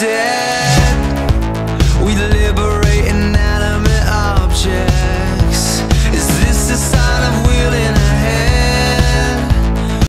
dead.